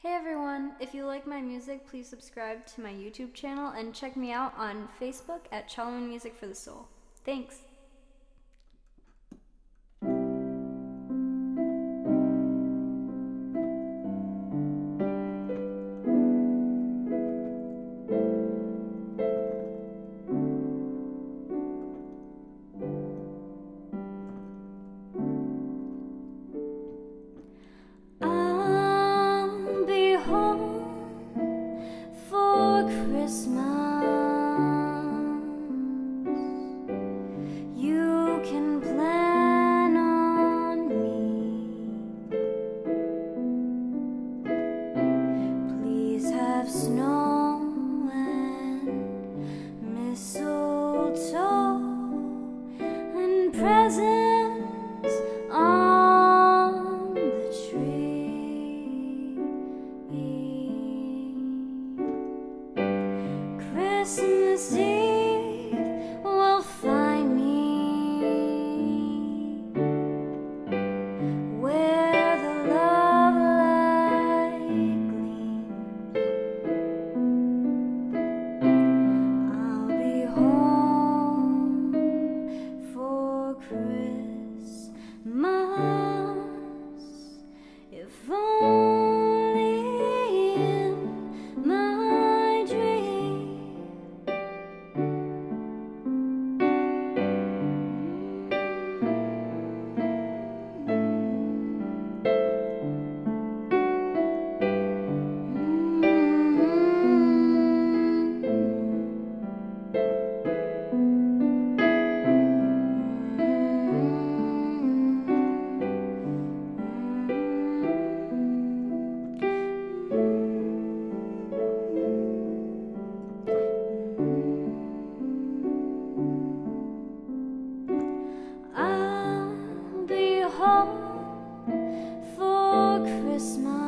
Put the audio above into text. Hey everyone, if you like my music, please subscribe to my YouTube channel and check me out on Facebook at Chelewynne Music for the Soul. Thanks! Snow and mistletoe and presents on the tree. Christmas Eve will find me where the love light gleams. If only in my dream. Home for Christmas.